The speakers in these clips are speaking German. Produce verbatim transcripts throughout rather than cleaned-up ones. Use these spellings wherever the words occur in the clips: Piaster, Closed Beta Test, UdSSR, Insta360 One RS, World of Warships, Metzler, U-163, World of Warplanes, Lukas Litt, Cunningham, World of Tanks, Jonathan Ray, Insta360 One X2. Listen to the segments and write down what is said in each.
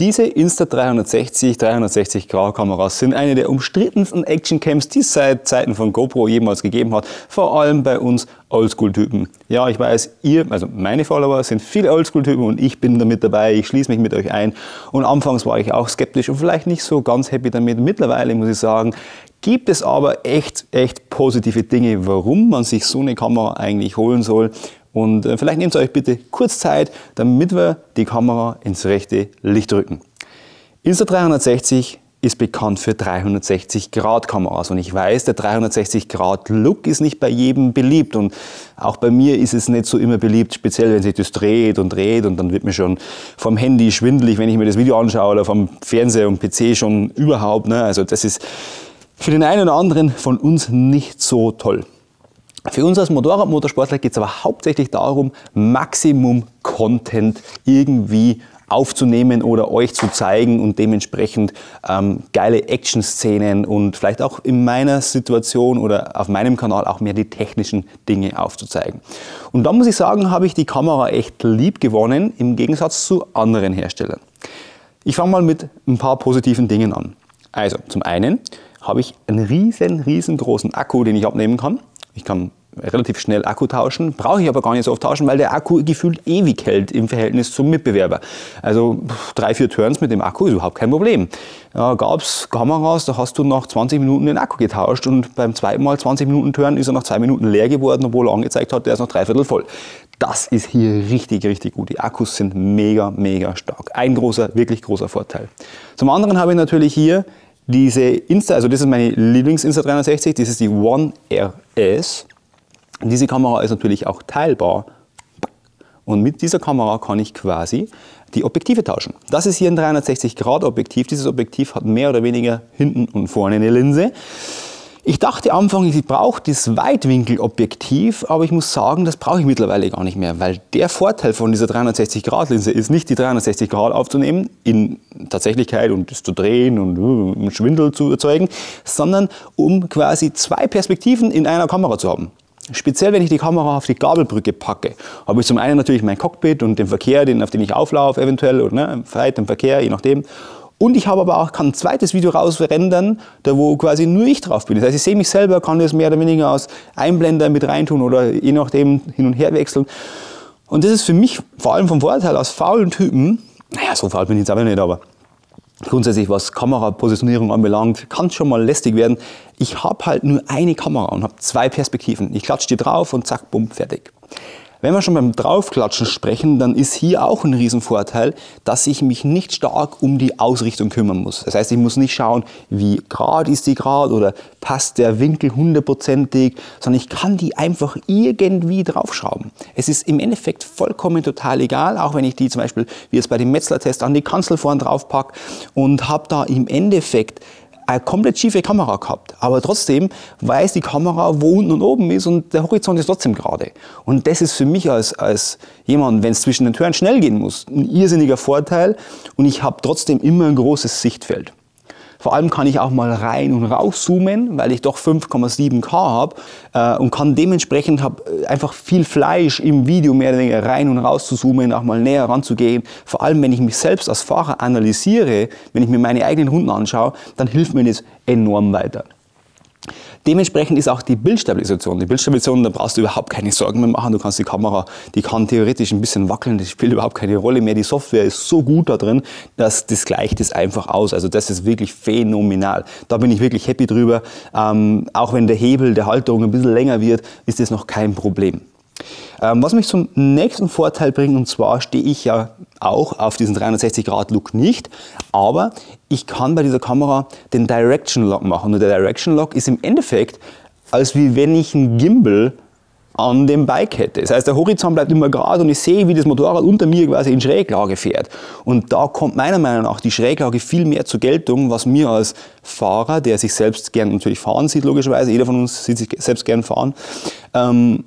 Diese Insta dreihundertsechzig, dreihundertsechzig-Grad-Kameras sind eine der umstrittensten Action-Cams, die es seit Zeiten von GoPro jemals gegeben hat, vor allem bei uns Oldschool-Typen. Ja, ich weiß, ihr, also meine Follower, sind viele Oldschool-Typen und ich bin damit dabei, ich schließe mich mit euch ein. Und anfangs war ich auch skeptisch und vielleicht nicht so ganz happy damit. Mittlerweile muss ich sagen, gibt es aber echt, echt positive Dinge, warum man sich so eine Kamera eigentlich holen soll. Und vielleicht nehmt ihr euch bitte kurz Zeit, damit wir die Kamera ins rechte Licht rücken. Insta dreihundertsechzig ist bekannt für dreihundertsechzig-Grad-Kameras und ich weiß, der dreihundertsechzig-Grad-Look ist nicht bei jedem beliebt und auch bei mir ist es nicht so immer beliebt, speziell wenn sich das dreht und dreht und dann wird mir schon vom Handy schwindelig, wenn ich mir das Video anschaue oder vom Fernseher und P C schon überhaupt, ne? Also das ist für den einen oder anderen von uns nicht so toll. Für uns als Motorrad-Motorsportler geht es aber hauptsächlich darum, Maximum Content irgendwie aufzunehmen oder euch zu zeigen und dementsprechend ähm, geile Action-Szenen und vielleicht auch in meiner Situation oder auf meinem Kanal auch mehr die technischen Dinge aufzuzeigen. Und da muss ich sagen, habe ich die Kamera echt lieb gewonnen, im Gegensatz zu anderen Herstellern. Ich fange mal mit ein paar positiven Dingen an. Also zum einen habe ich einen riesen, riesengroßen Akku, den ich abnehmen kann. Ich kann relativ schnell Akku tauschen, brauche ich aber gar nicht so oft tauschen, weil der Akku gefühlt ewig hält im Verhältnis zum Mitbewerber. Also drei, vier Turns mit dem Akku ist überhaupt kein Problem. Da gab es Kameras, da hast du nach zwanzig Minuten den Akku getauscht und beim zweiten Mal zwanzig Minuten Turn ist er nach zwei Minuten leer geworden, obwohl er angezeigt hat, der ist noch dreiviertel voll. Das ist hier richtig, richtig gut. Die Akkus sind mega, mega stark. Ein großer, wirklich großer Vorteil. Zum anderen habe ich natürlich hier diese Insta, also das ist meine Lieblings-Insta dreihundertsechzig, das ist die One R S. Diese Kamera ist natürlich auch teilbar und mit dieser Kamera kann ich quasi die Objektive tauschen. Das ist hier ein dreihundertsechzig Grad Objektiv, dieses Objektiv hat mehr oder weniger hinten und vorne eine Linse. Ich dachte am Anfang, ich brauche das Weitwinkelobjektiv, aber ich muss sagen, das brauche ich mittlerweile gar nicht mehr, weil der Vorteil von dieser dreihundertsechzig Grad Linse ist nicht, die dreihundertsechzig Grad aufzunehmen in Tatsächlichkeit und das zu drehen und um Schwindel zu erzeugen, sondern um quasi zwei Perspektiven in einer Kamera zu haben. Speziell, wenn ich die Kamera auf die Gabelbrücke packe, habe ich zum einen natürlich mein Cockpit und den Verkehr, den, auf den ich auflaufe eventuell, oder ne, Fight, den Verkehr, je nachdem. Und ich habe aber auch, kann ein zweites Video rausrendern, da wo quasi nur ich drauf bin. Das heißt, ich sehe mich selber, kann das mehr oder weniger als Einblender mit reintun oder je nachdem hin und her wechseln. Und das ist für mich vor allem vom Vorteil aus faulen Typen, naja, so faul bin ich jetzt aber nicht, aber grundsätzlich, was Kamerapositionierung anbelangt, kann es schon mal lästig werden. Ich habe halt nur eine Kamera und habe zwei Perspektiven. Ich klatsche die drauf und zack, bumm, fertig. Wenn wir schon beim Draufklatschen sprechen, dann ist hier auch ein Riesenvorteil, dass ich mich nicht stark um die Ausrichtung kümmern muss. Das heißt, ich muss nicht schauen, wie gerade ist die gerade oder passt der Winkel hundertprozentig, sondern ich kann die einfach irgendwie draufschrauben. Es ist im Endeffekt vollkommen total egal, auch wenn ich die zum Beispiel, wie jetzt bei dem Metzler-Test, an die Kanzel vorne drauf packe und habe da im Endeffekt eine komplett schiefe Kamera gehabt, aber trotzdem weiß die Kamera, wo unten und oben ist und der Horizont ist trotzdem gerade. Und das ist für mich als, als jemand, wenn es zwischen den Türen schnell gehen muss, ein irrsinniger Vorteil und ich habe trotzdem immer ein großes Sichtfeld. Vor allem kann ich auch mal rein und raus zoomen, weil ich doch fünf Komma sieben K habe äh, und kann dementsprechend hab einfach viel Fleisch im Video mehr oder weniger rein und raus zu zoomen, auch mal näher ranzugehen. Vor allem, wenn ich mich selbst als Fahrer analysiere, wenn ich mir meine eigenen Runden anschaue, dann hilft mir das enorm weiter. Dementsprechend ist auch die Bildstabilisation. Die Bildstabilisation, da brauchst du überhaupt keine Sorgen mehr machen. Du kannst die Kamera, die kann theoretisch ein bisschen wackeln, das spielt überhaupt keine Rolle mehr. Die Software ist so gut da drin, dass das gleicht es einfach aus. Also das ist wirklich phänomenal. Da bin ich wirklich happy drüber. Ähm, auch wenn der Hebel der Halterung ein bisschen länger wird, ist das noch kein Problem. Ähm, was mich zum nächsten Vorteil bringt, und zwar stehe ich ja auch auf diesen dreihundertsechzig Grad Look nicht, aber ich kann bei dieser Kamera den Direction Lock machen. Und der Direction Lock ist im Endeffekt, als wie wenn ich einen Gimbal an dem Bike hätte. Das heißt, der Horizont bleibt immer gerade und ich sehe, wie das Motorrad unter mir quasi in Schräglage fährt. Und da kommt meiner Meinung nach die Schräglage viel mehr zur Geltung, was mir als Fahrer, der sich selbst gern natürlich fahren sieht, logischerweise, jeder von uns sieht sich selbst gern fahren, ähm,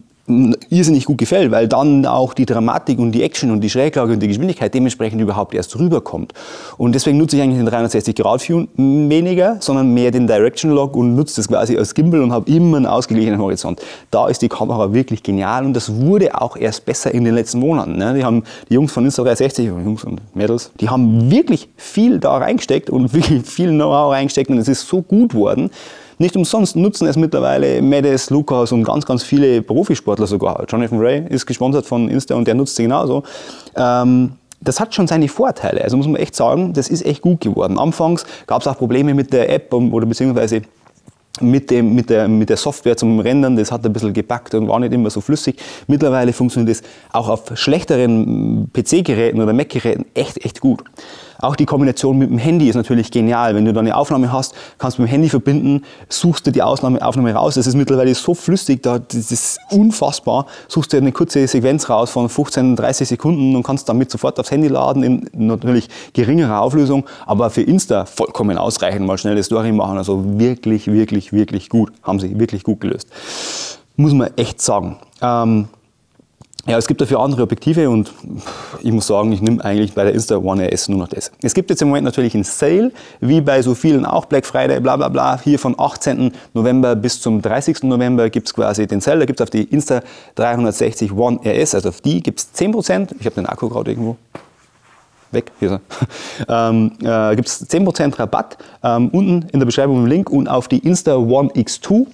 irrsinnig gut gefällt, weil dann auch die Dramatik und die Action und die Schräglage und die Geschwindigkeit dementsprechend überhaupt erst rüberkommt. Und deswegen nutze ich eigentlich den dreihundertsechzig Grad View weniger, sondern mehr den Direction Lock und nutze das quasi als Gimbal und habe immer einen ausgeglichenen Horizont. Da ist die Kamera wirklich genial und das wurde auch erst besser in den letzten Monaten. Ne? Die haben, die Jungs von Insta dreihundertsechzig, Jungs und Mädels, die haben wirklich viel da reingesteckt und wirklich viel Know-how reingesteckt und es ist so gut worden. Nicht umsonst nutzen es mittlerweile Medes, Lukas und ganz, ganz viele Profisportler sogar. Jonathan Ray ist gesponsert von Insta und der nutzt sie genauso. Ähm, das hat schon seine Vorteile. Also muss man echt sagen, das ist echt gut geworden. Anfangs gab es auch Probleme mit der App oder beziehungsweise mit, dem, mit, der, mit der Software zum Rendern. Das hat ein bisschen gebackt und war nicht immer so flüssig. Mittlerweile funktioniert das auch auf schlechteren P C-Geräten oder Mac-Geräten echt, echt gut. Auch die Kombination mit dem Handy ist natürlich genial. Wenn du da eine Aufnahme hast, kannst du mit dem Handy verbinden, suchst du die Ausnahme, Aufnahme raus. Das ist mittlerweile so flüssig, das ist unfassbar. Suchst dir eine kurze Sequenz raus von fünfzehn, dreißig Sekunden und kannst damit sofort aufs Handy laden, in natürlich geringerer Auflösung, aber für Insta vollkommen ausreichend, mal schnelle Story machen. Also wirklich, wirklich, wirklich gut. Haben sie wirklich gut gelöst. Muss man echt sagen. Ähm Ja, es gibt dafür andere Objektive und ich muss sagen, ich nehme eigentlich bei der Insta One R S nur noch das. Es gibt jetzt im Moment natürlich einen Sale, wie bei so vielen auch, Black Friday, bla bla bla. Hier von achtzehnten November bis zum dreißigsten November gibt es quasi den Sale. Da gibt es auf die Insta dreihundertsechzig One R S, also auf die gibt es zehn Prozent. Ich habe den Akku gerade irgendwo weg, hier ist er. Ähm, äh, gibt es zehn Prozent Rabatt, ähm, unten in der Beschreibung im Link, und auf die Insta One X zwei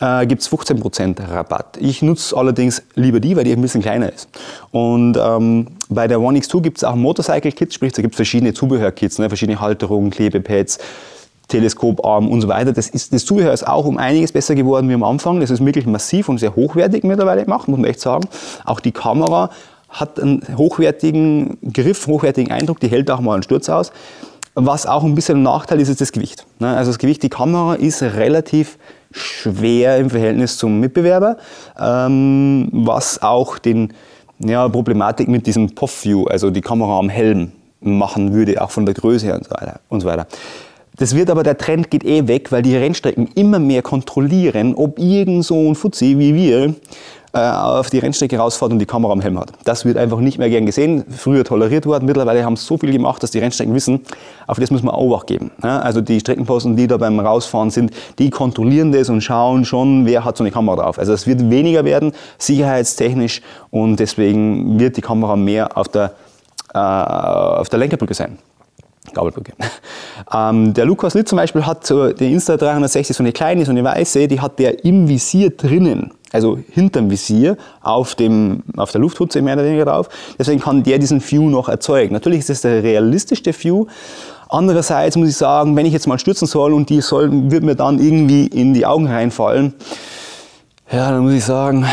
äh, gibt es fünfzehn Prozent Rabatt. Ich nutze allerdings lieber die, weil die ein bisschen kleiner ist. Und ähm, bei der One X zwei gibt es auch Motorcycle-Kits, sprich, da gibt es verschiedene Zubehör-Kits, ne, verschiedene Halterungen, Klebepads, Teleskoparm und so weiter. Das, ist, das Zubehör ist auch um einiges besser geworden wie am Anfang. Das ist wirklich massiv und sehr hochwertig mittlerweile gemacht, muss man echt sagen. Auch die Kamera hat einen hochwertigen Griff, hochwertigen Eindruck, die hält auch mal einen Sturz aus. Was auch ein bisschen ein Nachteil ist, ist das Gewicht. Also das Gewicht, die Kamera ist relativ schwer im Verhältnis zum Mitbewerber, was auch den ja, Problematik mit diesem Puff-View, also die Kamera am Helm, machen würde, auch von der Größe her und so weiter. Und so weiter. Das wird aber, der Trend geht eh weg, weil die Rennstrecken immer mehr kontrollieren, ob irgend so ein Fuzzi wie wir auf die Rennstrecke rausfährt und die Kamera am Helm hat. Das wird einfach nicht mehr gern gesehen, früher toleriert worden, mittlerweile haben es so viel gemacht, dass die Rennstrecken wissen, auf das müssen wir Obacht geben. Also die Streckenposten, die da beim Rausfahren sind, die kontrollieren das und schauen schon, wer hat so eine Kamera drauf. Also es wird weniger werden, sicherheitstechnisch, und deswegen wird die Kamera mehr auf der, äh, auf der Lenkerbrücke sein. Gabelbrücke. Ähm, der Lukas Litt zum Beispiel hat so, den Insta dreihundertsechzig, so eine kleine, so eine weiße, die hat der im Visier drinnen, also hinterm Visier, auf, dem, auf der Lufthutze mehr oder weniger drauf. Deswegen kann der diesen View noch erzeugen. Natürlich ist das der realistischste View. Andererseits muss ich sagen, wenn ich jetzt mal stürzen soll und die soll, wird mir dann irgendwie in die Augen reinfallen, ja, dann muss ich sagen,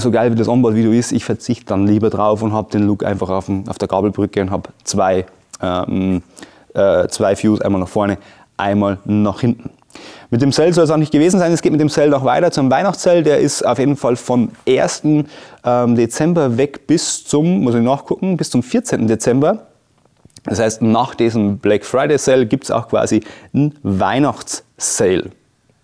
so geil wie das Onboard-Video ist, ich verzichte dann lieber drauf und habe den Look einfach auf, dem, auf der Gabelbrücke und habe zwei Ähm, äh, zwei Views, einmal nach vorne, einmal nach hinten. Mit dem Sale soll es auch nicht gewesen sein, es geht mit dem Sale noch weiter zum Weihnachtssale, der ist auf jeden Fall vom ersten Dezember weg bis zum, muss ich nachgucken, bis zum vierzehnten Dezember. Das heißt, nach diesem Black Friday Sale gibt es auch quasi einen Weihnachts-Sale.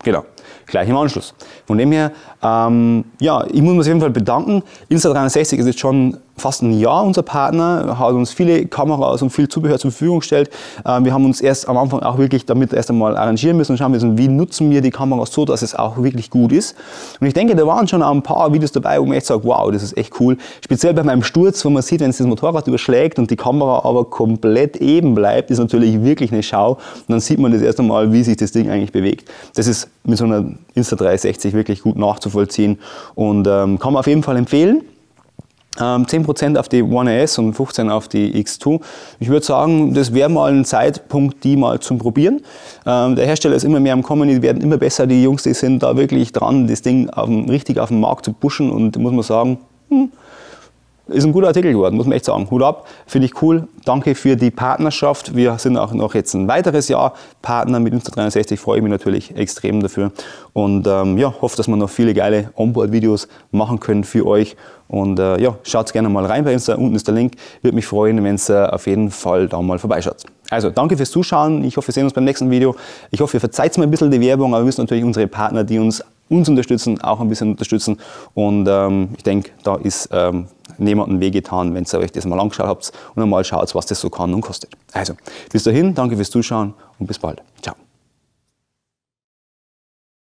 Genau, gleich im Anschluss. Von dem her, ähm, ja, ich muss mich auf jeden Fall bedanken. Insta dreihundertsechzig ist jetzt schon fast ein Jahr unser Partner, hat uns viele Kameras und viel Zubehör zur Verfügung gestellt. Ähm, wir haben uns erst am Anfang auch wirklich damit erst einmal arrangieren müssen und schauen müssen, wie nutzen wir die Kameras so, dass es auch wirklich gut ist. Und ich denke, da waren schon ein paar Videos dabei, wo man echt sagt, wow, das ist echt cool. Speziell bei meinem Sturz, wo man sieht, wenn es das Motorrad überschlägt und die Kamera aber komplett eben bleibt, ist natürlich wirklich eine Schau. Und dann sieht man das erst einmal, wie sich das Ding eigentlich bewegt. Das ist mit so einer Insta dreihundertsechzig wirklich gut nachzuvollziehen und ähm, kann man auf jeden Fall empfehlen. Ähm, zehn Prozent auf die One R S und fünfzehn Prozent auf die X zwei. Ich würde sagen, das wäre mal ein Zeitpunkt, die mal zum Probieren. Ähm, der Hersteller ist immer mehr am Kommen, die werden immer besser, die Jungs, die sind da wirklich dran, das Ding auf dem, richtig auf den Markt zu pushen, und muss man sagen, hm, ist ein guter Artikel geworden, muss man echt sagen. Hut ab, finde ich cool. Danke für die Partnerschaft. Wir sind auch noch jetzt ein weiteres Jahr Partner mit Insta dreihundertsechzig. Freue ich mich natürlich extrem dafür. Und ähm, ja, hoffe, dass wir noch viele geile Onboard-Videos machen können für euch. Und äh, ja, schaut gerne mal rein bei Insta. Unten ist der Link. Würde mich freuen, wenn es äh, auf jeden Fall da mal vorbeischaut. Also, danke fürs Zuschauen. Ich hoffe, wir sehen uns beim nächsten Video. Ich hoffe, ihr verzeiht mir ein bisschen die Werbung, aber wir müssen natürlich unsere Partner, die uns uns unterstützen, auch ein bisschen unterstützen. Und ähm, ich denke, da ist ähm, niemandem weh getan, wenn ihr euch das mal angeschaut habt und einmal schaut, was das so kann und kostet. Also, bis dahin, danke fürs Zuschauen und bis bald. Ciao.